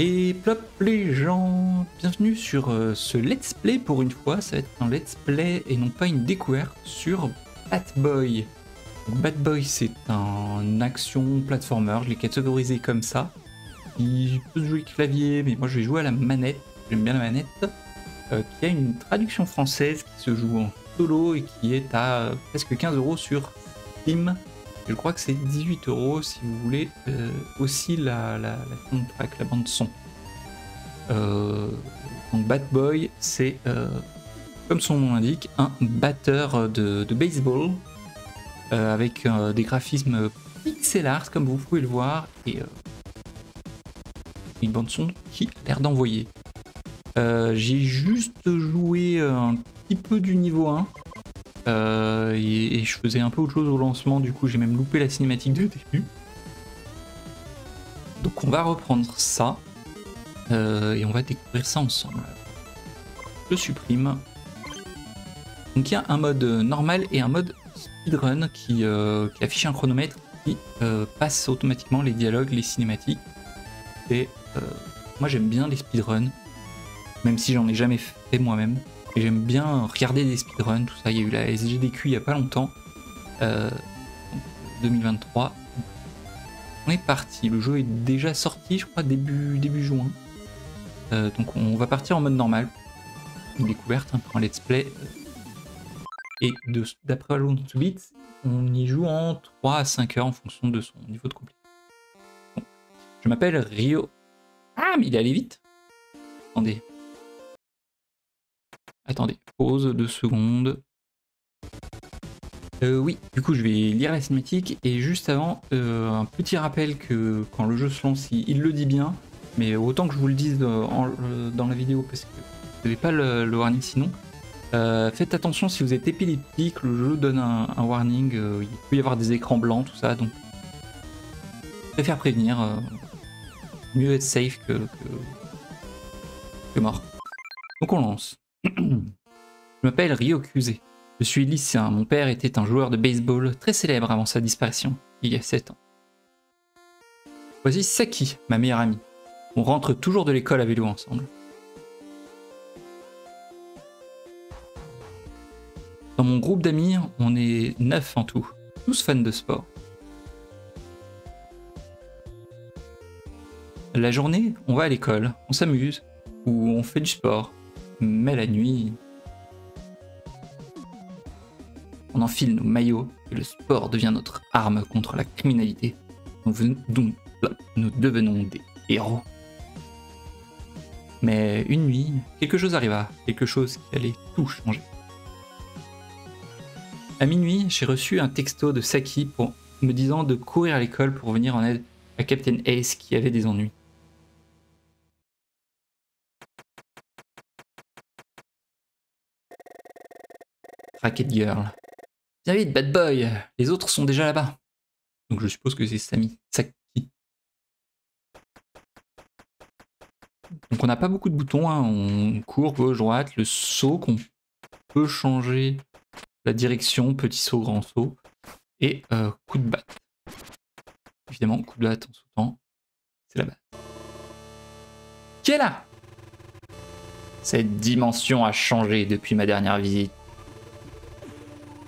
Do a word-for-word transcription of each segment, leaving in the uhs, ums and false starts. Et plop les gens, bienvenue sur euh, ce let's play. Pour une fois, ça va être un let's play et non pas une découverte sur Bad Boy. Donc, Bad Boy, c'est un action platformer, je l'ai catégorisé comme ça. Il peut jouer clavier, mais moi je vais jouer à la manette, j'aime bien la manette, euh, qui a une traduction française qui se joue en solo et qui est à euh, presque quinze euros sur Steam. Je crois que c'est dix-huit euros si vous voulez euh, aussi la, la, la, track, la bande son. Euh, donc Bad Boy, c'est, euh, comme son nom l'indique, un batteur de, de baseball euh, avec euh, des graphismes pixel art comme vous pouvez le voir et euh, une bande son qui a l'air d'envoyer. Euh, j'ai juste joué un petit peu du niveau un. Euh, et, et je faisais un peu autre chose au lancement, du coup j'ai même loupé la cinématique de début. Donc on va reprendre ça, euh, et on va découvrir ça ensemble. Je supprime. Donc il y a un mode normal et un mode speedrun qui, euh, qui affiche un chronomètre qui euh, passe automatiquement les dialogues, les cinématiques. Et euh, moi j'aime bien les speedruns, même si j'en ai jamais fait moi-même. J'aime bien regarder des speedruns, tout ça. Il y a eu la S G D Q il n'y a pas longtemps, euh, deux mille vingt-trois. On est parti, le jeu est déjà sorti, je crois, début, début juin. Euh, donc on va partir en mode normal, une découverte, un peu en let's play. Et d'après Alone to Beat, on y joue en trois à cinq heures en fonction de son niveau de complexité. Bon. Je m'appelle Rio. Ah, mais il est allé vite. Attendez. Attendez, pause deux secondes. Euh, oui, du coup je vais lire la cinématique et juste avant, euh, un petit rappel que quand le jeu se lance, il, il le dit bien, mais autant que je vous le dise dans, dans la vidéo parce que vous n'avez pas le, le warning sinon. Euh, faites attention si vous êtes épileptique, le jeu donne un, un warning, euh, il peut y avoir des écrans blancs, tout ça, donc je préfère prévenir, euh, mieux être safe que, que, que mort. Donc on lance. Je m'appelle Ryokuse, je suis lycéen, mon père était un joueur de baseball très célèbre avant sa disparition, il y a sept ans. Voici Saki, ma meilleure amie. On rentre toujours de l'école à vélo ensemble. Dans mon groupe d'amis, on est neuf en tout, tous fans de sport. La journée, on va à l'école, on s'amuse, ou on fait du sport. Mais la nuit, on enfile nos maillots et le sport devient notre arme contre la criminalité. Nous, nous devenons des héros. Mais une nuit, quelque chose arriva, quelque chose qui allait tout changer. À minuit, j'ai reçu un texto de Saki pour, me disant de courir à l'école pour venir en aide à Captain Ace qui avait des ennuis. Racket Girl. Viens vite, Bad Boy, les autres sont déjà là-bas. Donc je suppose que c'est Sami. Saki. Donc on n'a pas beaucoup de boutons, hein. On court, gauche, droite, le saut qu'on peut changer la direction, petit saut, grand saut, et euh, coup de batte. Évidemment, coup de batte en sautant, c'est la batte. Qui est là? Cette dimension a changé depuis ma dernière visite.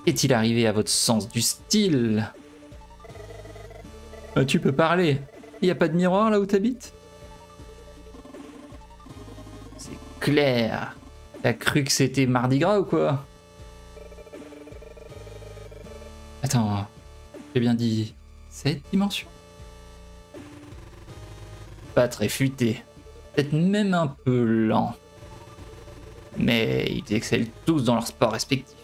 Est-il arrivé à votre sens du style? Tu peux parler. Il n'y a pas de miroir là où t'habites? C'est clair. T'as cru que c'était Mardi Gras ou quoi? Attends, j'ai bien dit cette dimension? Pas très futé. Peut-être même un peu lent. Mais ils excellent tous dans leur sport respectif.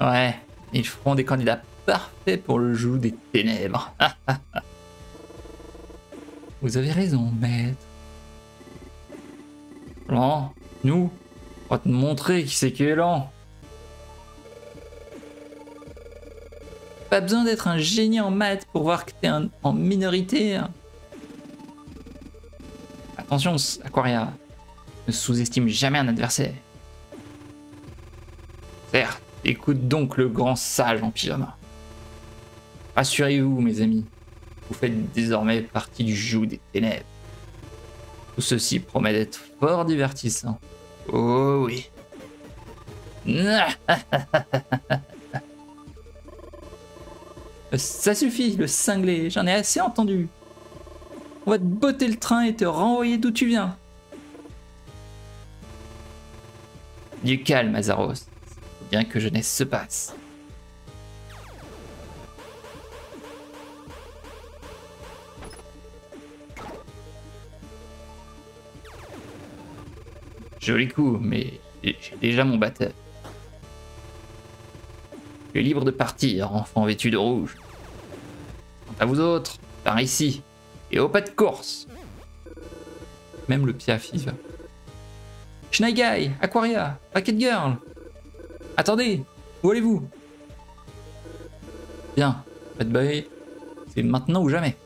Ouais, ils feront des candidats parfaits pour le joug des ténèbres. Vous avez raison, maître. Lent, nous, on va te montrer qui c'est qui est lent. Pas besoin d'être un génie en maths pour voir que t'es un, en minorité. Attention, Aquaria, ne sous-estime jamais un adversaire. Certes. Écoute donc le grand sage en pyjama. Rassurez-vous, mes amis, Vous faites désormais partie du joug des ténèbres. Tout ceci promet d'être fort divertissant. Oh oui. Ça suffit, le cinglé, j'en ai assez entendu. On va te botter le train et te renvoyer d'où tu viens. Du calme, Azaros. Bien que jeunesse se passe. Joli coup, mais j'ai déjà mon batteur. Tu es libre de partir, enfant vêtu de rouge. Quant à vous autres, par ici, et au pas de course. Même le piaf y va. Shinai Gai, Aquaria, Racket Girl. Attendez, où allez-vous? Bien, Batboy, c'est maintenant ou jamais.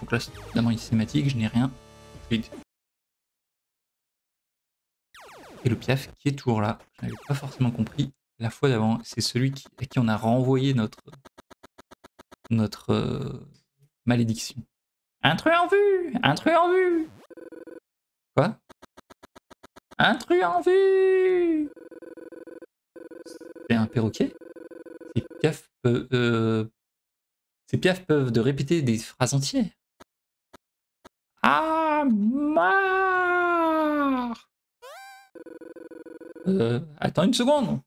Donc là, c'est évidemment une cinématique, je n'ai rien. Et le piaf qui est toujours là, je n'avais pas forcément compris. La fois d'avant, c'est celui qui, à qui on a renvoyé notre, notre euh, malédiction. Intrus en vue! Intrus en vue! Quoi? Intrus en vue! C'est un perroquet? Ces piafs peuvent, euh, ces piafs peuvent de répéter des phrases entières. Ah, marre! Euh, attends une seconde!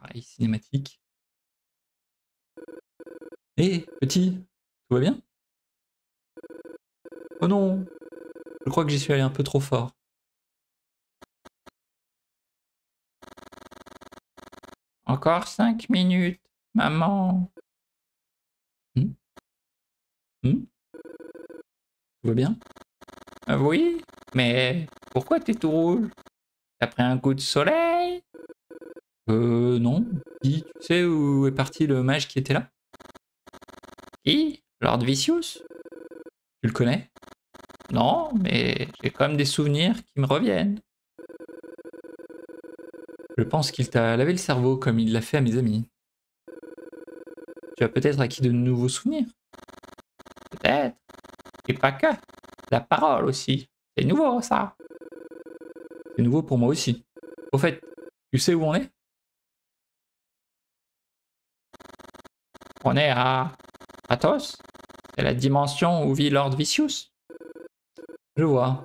Pareil, cinématique. Hé, hey, petit, tout va bien? Oh non, je crois que j'y suis allé un peu trop fort. Encore cinq minutes, maman. Hmm? Hmm? Tout va bien? Euh, oui, mais pourquoi t'es tout rouge? T'as pris un coup de soleil? Euh, non. Qui, tu sais où est parti le mage qui était là? Qui? Lord Vicious? Tu le connais? Non, mais j'ai quand même des souvenirs qui me reviennent. Je pense qu'il t'a lavé le cerveau comme il l'a fait à mes amis. Tu as peut-être acquis de nouveaux souvenirs? Peut-être. Et pas que. La parole aussi. C'est nouveau, ça. C'est nouveau pour moi aussi. Au fait, tu sais où on est? On est à Athos, c'est la dimension où vit Lord Vicious. Je vois.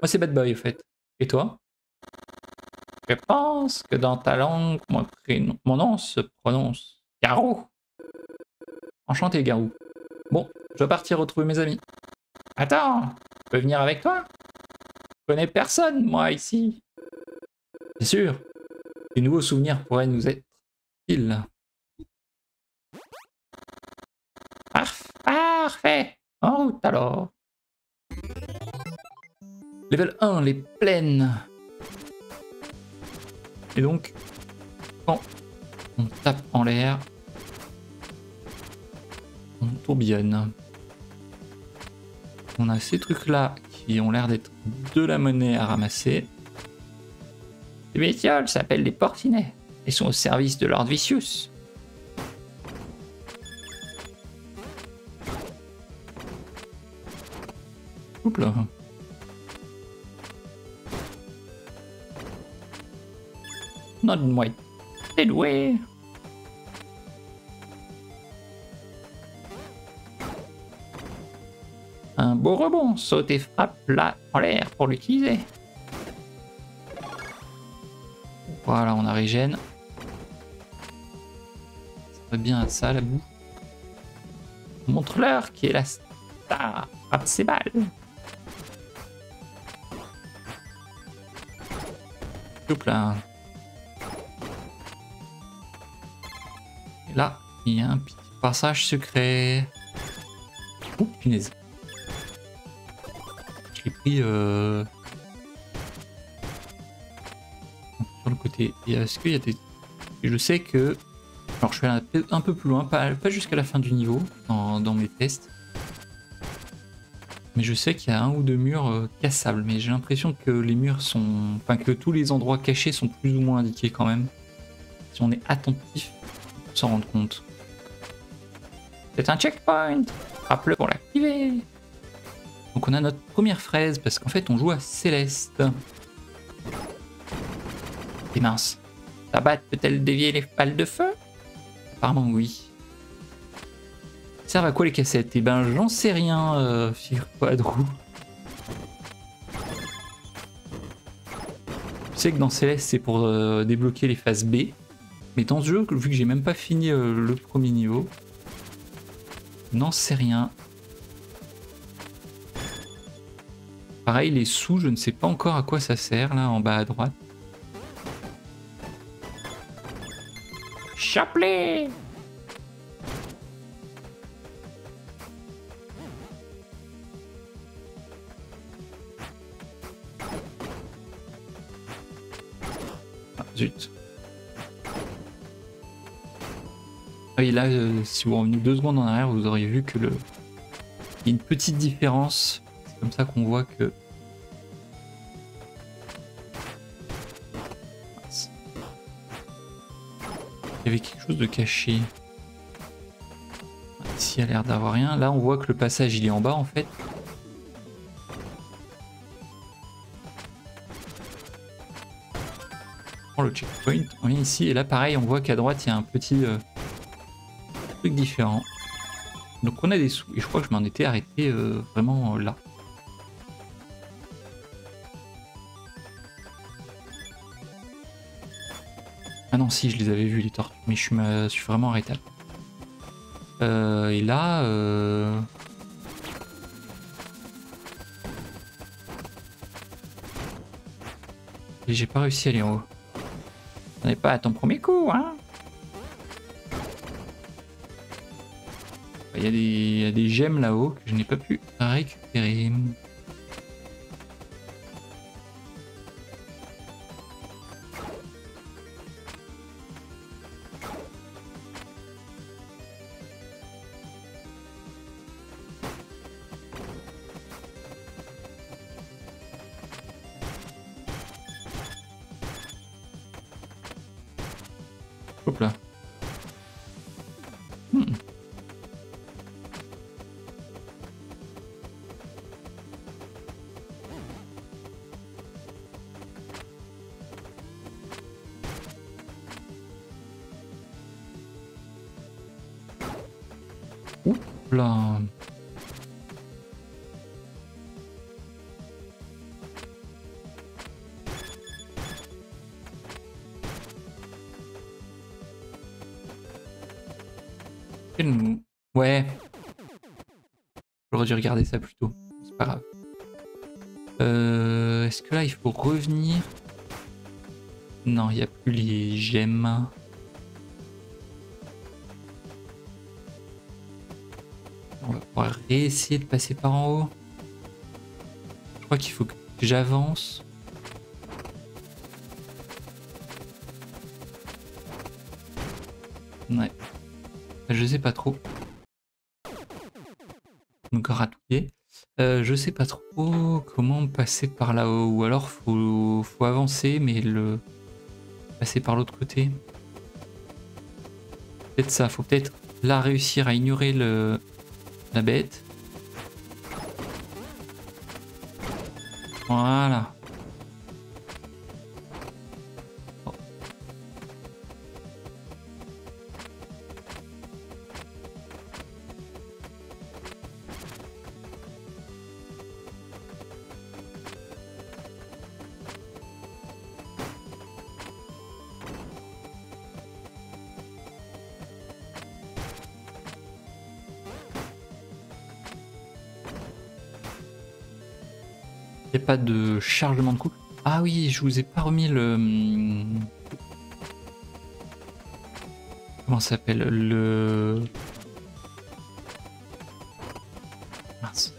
Moi c'est Bad Boy en fait. Et toi? Je pense que dans ta langue, mon, prénom, mon nom se prononce Garou. Enchanté Garou. Bon, je dois partir retrouver mes amis. Attends, je peux venir avec toi? Je connais personne moi ici. Bien sûr, des nouveaux souvenirs pourraient nous être utiles. Parfait! En route alors! Level un, les plaines! Et donc, quand on tape en l'air, on tourbillonne. On a ces trucs-là qui ont l'air d'être de la monnaie à ramasser. Les bestioles s'appellent les porcinets et sont au service de Lord Vicious. Là. Non, moi, t'es doué. Un beau rebond, saute et frappe là en l'air pour l'utiliser. Voilà, on a régène. Ça va bien à ça, la boue. Montre-leur qui est la star. Frappe ses balles. Hop là. Et là, il y a un petit passage secret. Ouh, punaise. Je l'ai pris euh... sur le côté. Est-ce qu'il y a des... Je sais que... Alors je suis allé un peu plus loin, pas, pas jusqu'à la fin du niveau, dans, dans mes tests. Mais je sais qu'il y a un ou deux murs cassables, mais j'ai l'impression que les murs sont... Enfin, que tous les endroits cachés sont plus ou moins indiqués quand même. Si on est attentif, on peut s'en rendre compte. C'est un checkpoint. Frappe-le pour l'activer. Donc on a notre première fraise parce qu'en fait on joue à Céleste. Et mince. La batte peut-elle dévier les balles de feu? Apparemment oui. Ils servent à quoi les cassettes? Eh ben j'en sais rien, euh, figure pas drôle. Je sais que dans Céleste c'est pour euh, débloquer les phases B. Mais dans ce jeu, vu que j'ai même pas fini euh, le premier niveau, n'en sais rien. Pareil, les sous, je ne sais pas encore à quoi ça sert, là, en bas à droite. Chapelet! Ah, zut. Et là, euh, si vous revenez deux secondes en arrière, vous auriez vu que le... Il y a une petite différence. C'est comme ça qu'on voit que... Il y avait quelque chose de caché. Ici, il a l'air d'avoir rien. Là, on voit que le passage, il est en bas, en fait. On prend le checkpoint, on vient ici. Et là, pareil, on voit qu'à droite, il y a un petit... Euh... différent. Donc on a des sous et je crois que je m'en étais arrêté euh, vraiment euh, là. Ah non si je les avais vus les tortues mais je suis, ma... je suis vraiment arrêté là. Euh, et là euh... et j'ai pas réussi à aller en haut. On n'est pas à ton premier coup hein. Il y a des, il y a des gemmes là-haut que je n'ai pas pu récupérer. Hop là. Hmm. Là. Ouais. J'aurais dû regarder ça plus tôt. C'est pas grave. Euh, Est-ce que là il faut revenir? Non, il n'y a plus les gemmes. Et essayer de passer par en haut. Je crois qu'il faut que j'avance. Ouais. Je sais pas trop. Donc ratouiller. Euh, je sais pas trop comment passer par là-haut. Ou alors faut, faut avancer, mais le passer par l'autre côté. Peut-être ça. Faut peut-être là réussir à ignorer le. La bête. Voilà. Oh. Pas de chargement de coupe. Ah oui, je vous ai pas remis le... Comment ça s'appelle? Le... Mince.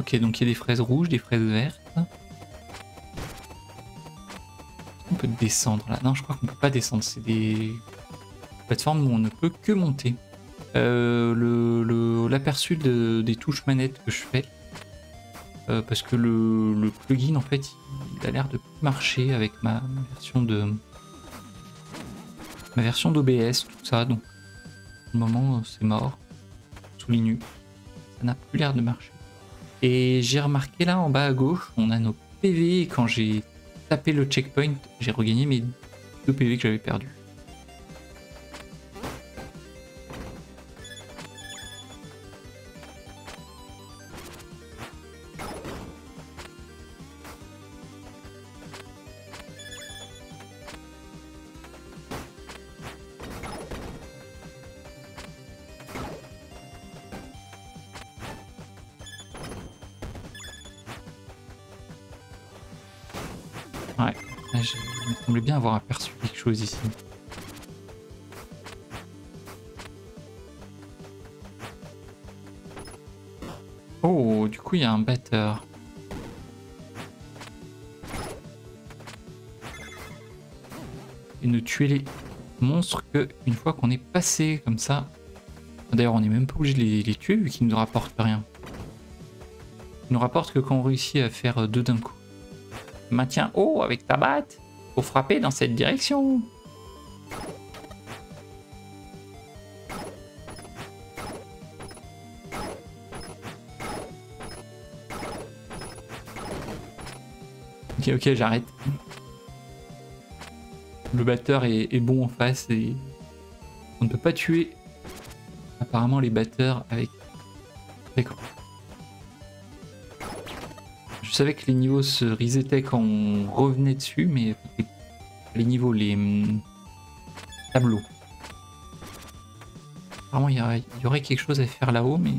Ok, donc il y a des fraises rouges, des fraises vertes. On peut descendre là. Non, je crois qu'on peut pas descendre. C'est des plateformes où on ne peut que monter. Euh, le, le, l'aperçu de, des touches manettes que je fais. Euh, parce que le, le plugin en fait il a l'air de marcher avec ma, ma version de ma version d'O B S tout ça donc le moment c'est mort, souligne. Ça n'a plus l'air de marcher. Et j'ai remarqué là en bas à gauche, on a nos P V et quand j'ai tapé le checkpoint, j'ai regagné mes deux P V que j'avais perdus. Bien avoir aperçu quelque chose ici. Oh, du coup il y a un batteur. Et ne tuer les monstres que une fois qu'on est passé comme ça. D'ailleurs on n'est même pas obligé de les, les tuer vu qu'ils ne nous rapportent rien. Ils nous rapportent que quand on réussit à faire deux d'un coup. Maintiens haut avec ta batte. Pour frapper dans cette direction. Ok, ok, j'arrête. Le batteur est, est bon en face et on ne peut pas tuer apparemment les batteurs avec... D'accord. Je savais que les niveaux se resetaient quand on revenait dessus, mais... les niveaux, les mm, tableaux. Apparemment, il y, y aurait quelque chose à faire là-haut, mais...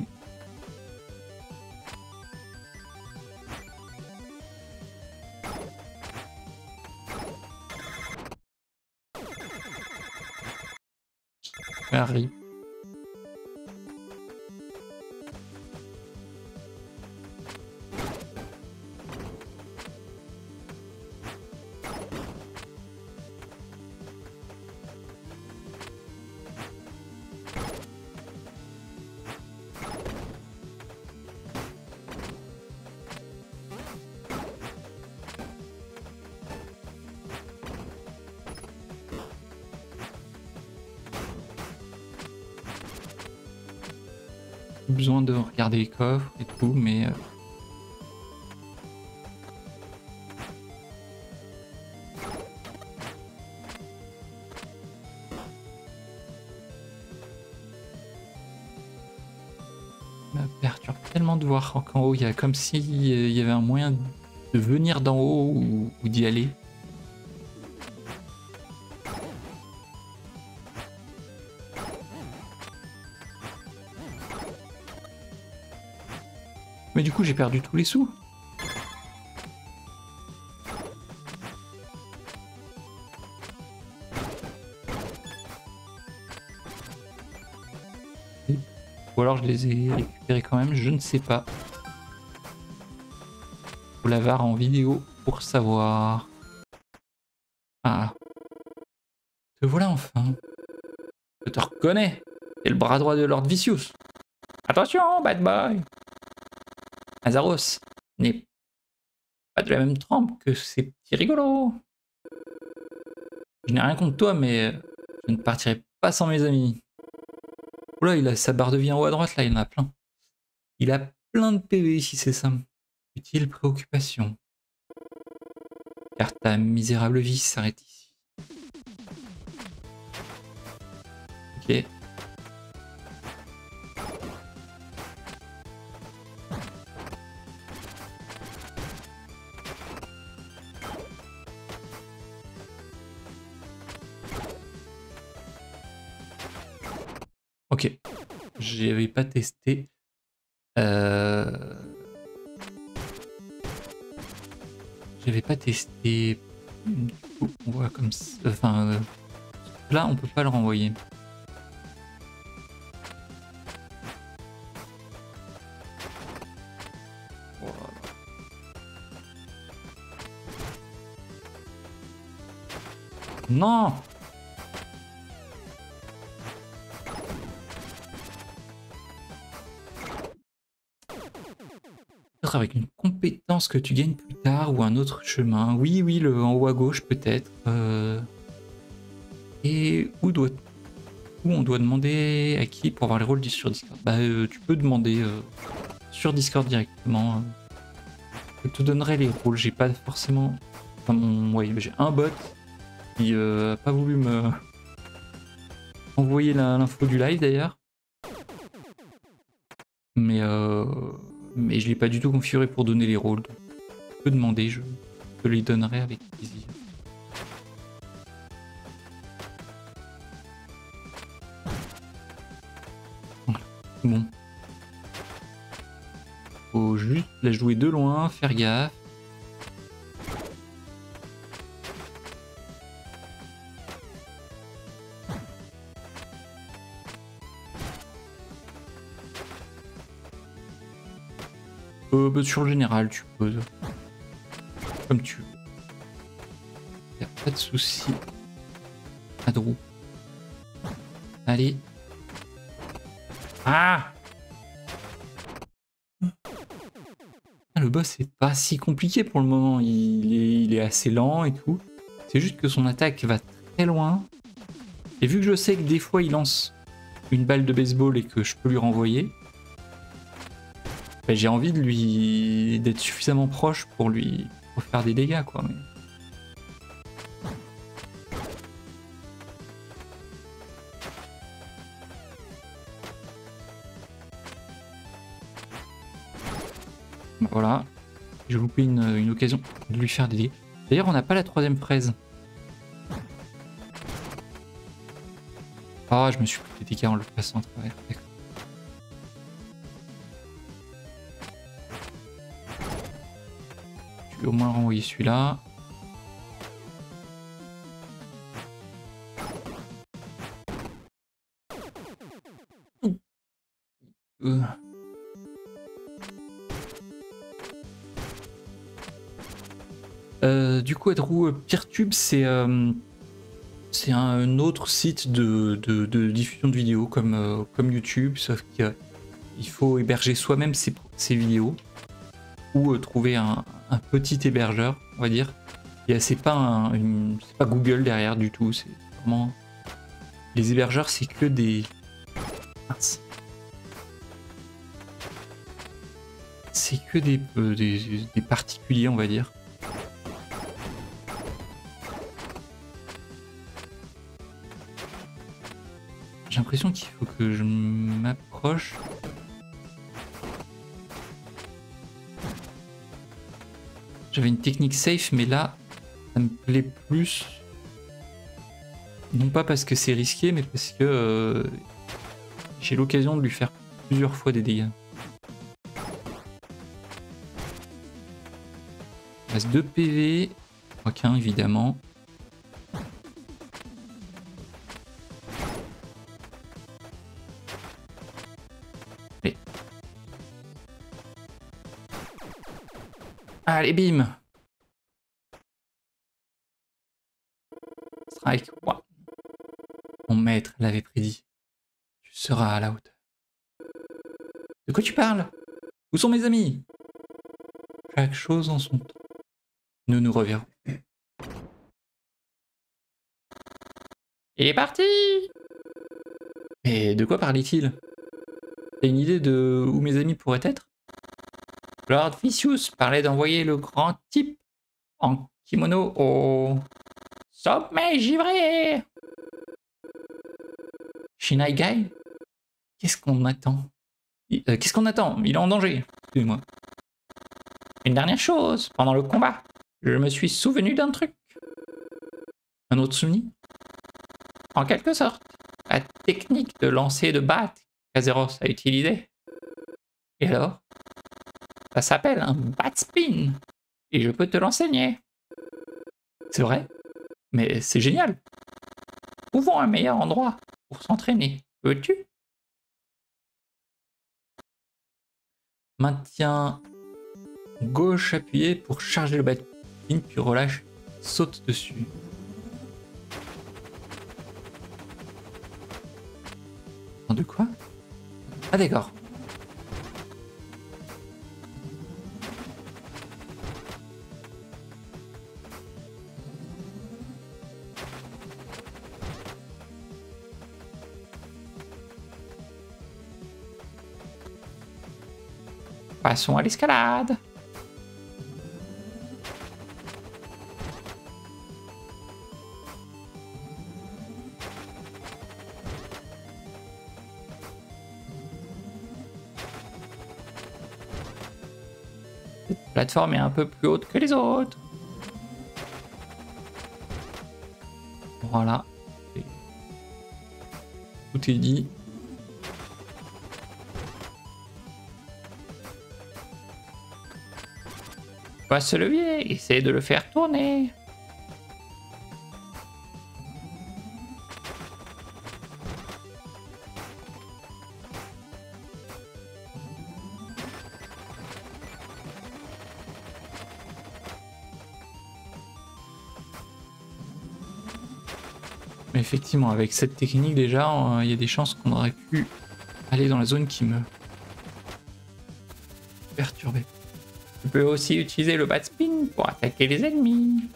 Harry. Besoin de regarder les coffres et tout, mais euh... ça me perturbe tellement de voir qu'en haut il y a comme si il y avait un moyen de venir d'en haut ou, ou d'y aller. Mais du coup j'ai perdu tous les sous. Ou alors je les ai récupérés quand même, je ne sais pas. Faut la voir en vidéo pour savoir. Ah. Te voilà enfin. Je te reconnais. T'es le bras droit de Lord Vicious. Attention, Bad Boy. Azaros n'est pas de la même trempe que ces petits rigolos. Je n'ai rien contre toi, mais je ne partirai pas sans mes amis. Oula, il a sa barre de vie en haut à droite, là, il en a plein. Il a plein de P V ici, c'est ça. Utile préoccupation. Car ta misérable vie s'arrête ici. Ok. Ok, j'avais pas testé. Euh... J'avais pas testé. Oh, on voit comme ça. Enfin, euh... là on peut pas le renvoyer. Voilà. Non! Avec une compétence que tu gagnes plus tard ou un autre chemin. Oui, oui, le en haut à gauche peut-être. Euh... Et où doit coup, on doit demander à qui pour avoir les rôles sur Discord? Bah, euh, tu peux demander euh, sur Discord directement. Je te donnerai les rôles. J'ai pas forcément. Enfin, mon... ouais, j'ai un bot qui euh, a pas voulu me envoyer l'info du live d'ailleurs. Mais, euh... Mais je l'ai pas du tout configuré pour donner les rôles. Donc, tu peux demander, je te les donnerai avec plaisir. Bon, faut juste la jouer de loin, faire gaffe. Euh, bah sur le général, tu peux, comme tu veux. Y a pas de souci. Adrou. Allez. Ah, le boss est pas si compliqué pour le moment, il est, il est assez lent et tout. C'est juste que son attaque va très loin. Et vu que je sais que des fois il lance une balle de baseball et que je peux lui renvoyer, ben j'ai envie de lui d'être suffisamment proche pour lui pour faire des dégâts quoi. Mais... voilà, j'ai loupé une, une occasion de lui faire des dégâts. D'ailleurs, on n'a pas la troisième fraise. Ah, je me suis pris des dégâts en le passant à travers. Je vais au moins renvoyer celui-là. Euh. Euh, du coup, Adrou, PeerTube, c'est euh, c'est un, un autre site de, de, de diffusion de vidéos comme, euh, comme YouTube, sauf qu'il faut héberger soi-même ses, ses vidéos ou euh, trouver un, un petit hébergeur, on va dire. Et c'est pas, un, une, c'est pas Google derrière du tout, c'est vraiment... Les hébergeurs, c'est que des... C'est que des, euh, des, des particuliers, on va dire. J'ai l'impression qu'il faut que je m'approche. J'avais une technique safe, mais là, ça me plaît plus. Non pas parce que c'est risqué, mais parce que euh, j'ai l'occasion de lui faire plusieurs fois des dégâts. Il reste deux P V, trois qu'un évidemment. Allez, bim! Strike one. Mon maître l'avait prédit. Tu seras à la hauteur. De quoi tu parles? Où sont mes amis? Chaque chose en son temps. Nous nous reverrons. Il est parti! Mais de quoi parlait-il? T'as une idée de où mes amis pourraient être? Lord Vicious parlait d'envoyer le grand type en kimono au Sommeil Givré. Shinai Gai? Qu'est-ce qu'on attend? euh, Qu'est-ce qu'on attend? Il est en danger. Excusez-moi. Une dernière chose, pendant le combat, je me suis souvenu d'un truc. Un autre souvenir? En quelque sorte, la technique de lancer de batte qu'Azaros a utilisée. Et alors? Ça s'appelle un batspin, et je peux te l'enseigner. C'est vrai? Mais c'est génial. Trouvons un meilleur endroit pour s'entraîner, veux-tu? Maintiens gauche appuyé pour charger le batspin, puis relâche, saute dessus. De quoi? Ah d'accord. Passons à l'escalade. Cette plateforme est un peu plus haute que les autres. Voilà. Tout est dit. Passe le levier, essaye de le faire tourner. Mais effectivement, avec cette technique déjà, il euh, y a des chances qu'on aurait pu aller dans la zone qui me perturbait. Tu peux aussi utiliser le bat spin pour attaquer les ennemis.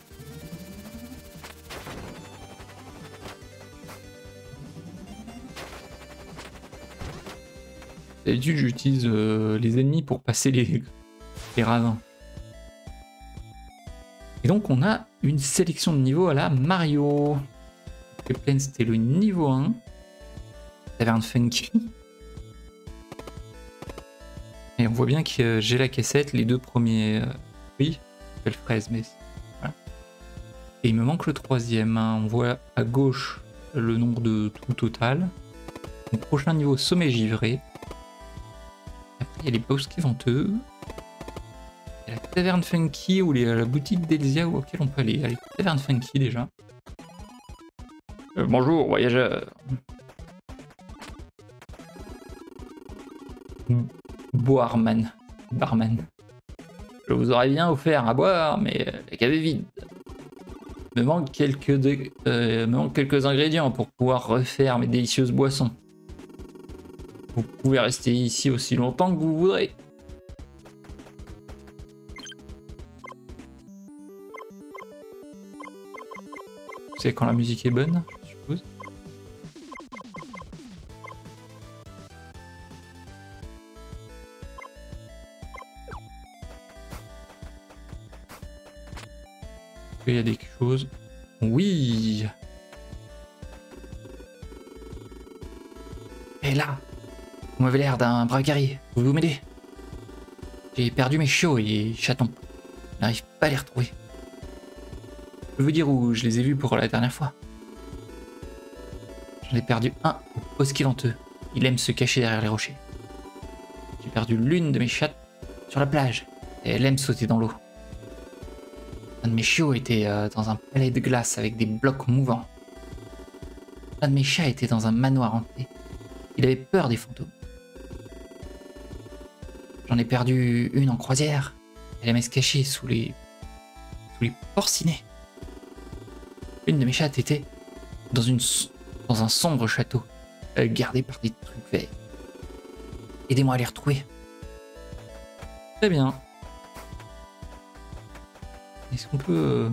D'habitude, j'utilise euh, les ennemis pour passer les, les ravins. Et donc, on a une sélection de niveaux à la Mario. Les plaines, c'était le niveau un. Taverne Funky. Et on voit bien que j'ai la cassette, les deux premiers fruits, belle fraise, mais voilà. Et il me manque le troisième. Hein. On voit à gauche le nombre de tout total. Le prochain niveau, Sommeil Givré. Après, il y a les bosquets venteux. Il y a la Taverne Funky ou la boutique d'Elisa auquel on peut aller. Allez, Taverne Funky déjà. Euh, bonjour, voyageur. Mm. Boarman, barman. Je vous aurais bien offert à boire, mais la cave est vide. Me manque quelques de... euh, me manque quelques ingrédients pour pouvoir refaire mes délicieuses boissons. Vous pouvez rester ici aussi longtemps que vous voudrez. C'est quand la musique est bonne, je suppose. Il y a des choses. Oui. Et là, vous m'avez l'air d'un brave guerrier. Vous vous m'aidez. J'ai perdu mes chiots et les chatons. Je n'arrive pas à les retrouver. Je veux dire où je les ai vus pour la dernière fois. J'en ai perdu un au bosquet venteux. Il aime se cacher derrière les rochers. J'ai perdu l'une de mes chattes sur la plage. Et elle aime sauter dans l'eau. Un de mes chiots était euh, dans un palais de glace avec des blocs mouvants. Un de mes chats était dans un manoir hanté. Il avait peur des fantômes. J'en ai perdu une en croisière. Elle aimait se cacher sous les, sous les porcinets. Une de mes chattes était dans, une, dans un sombre château, euh, gardé par des trucs verts. Aidez-moi à les retrouver. Très bien. Est-ce qu'on peut...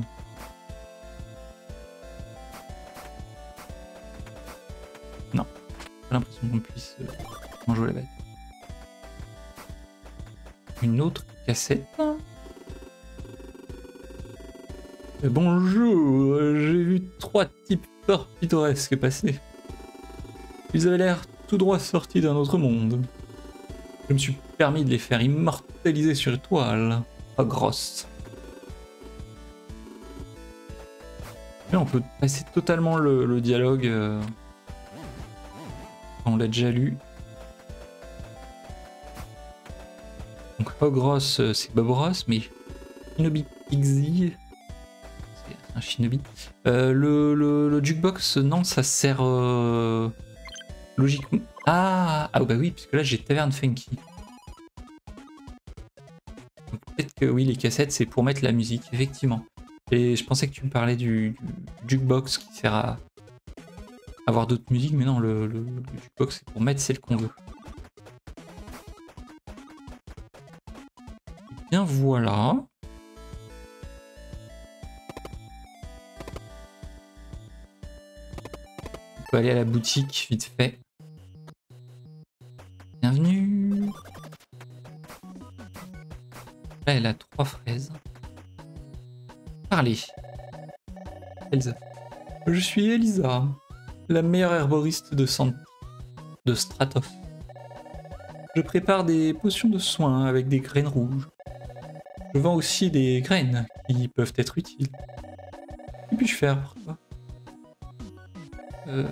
Non. J'ai l'impression qu'on puisse enjouer la bête. Une autre cassette. Et bonjour, j'ai vu trois types fort pittoresques passer. Ils avaient l'air tout droit sortis d'un autre monde. Je me suis permis de les faire immortaliser sur une toile. Pas grosse. On peut passer totalement le, le dialogue. Euh, on l'a déjà lu. Donc Bob Ross, c'est Bob Ross, mais Shinobi Pigsy, c'est un Shinobi. Euh, le, le, le jukebox, non, ça sert euh, logiquement. Ah, ah bah oui, puisque là j'ai Taverne Funky. Peut-être que oui, les cassettes, c'est pour mettre la musique, effectivement. Et je pensais que tu me parlais du, du jukebox qui sert à avoir d'autres musiques, mais non, le, le, le jukebox c'est pour mettre celle qu'on veut. Et bien voilà. On peut aller à la boutique vite fait. Bienvenue. Là, elle a trois fraises. Parlez. Elisa. Je suis Elisa, la meilleure herboriste de San de Stratov. Je prépare des potions de soins avec des graines rouges. Je vends aussi des graines qui peuvent être utiles. Que puis-je faire pour toi? Euh...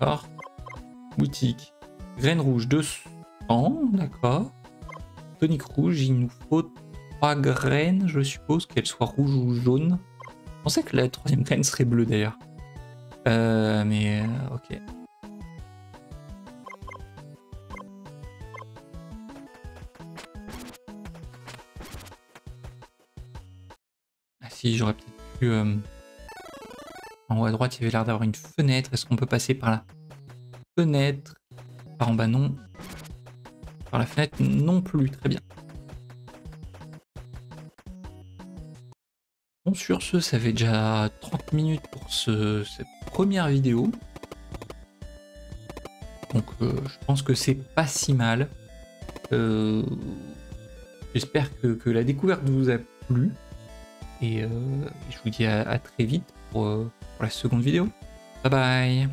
D'accord. Boutique. Graines rouges deux cents, d'accord. Tonique rouge, il nous faut trois graines, je suppose, qu'elles soient rouges ou jaunes. Je pensais que la troisième graine serait bleue d'ailleurs. Euh, mais euh, ok. Ah si, j'aurais peut-être pu... Euh... En haut à droite, il y avait l'air d'avoir une fenêtre. Est-ce qu'on peut passer par la fenêtre? Par en bas, non. Par la fenêtre, non plus. Très bien. Bon, sur ce, ça fait déjà trente minutes pour ce, cette première vidéo. Donc, euh, je pense que c'est pas si mal. Euh, J'espère que, que la découverte vous a plu. Et euh, je vous dis à, à très vite pour... Euh, pour la seconde vidéo. Bye bye.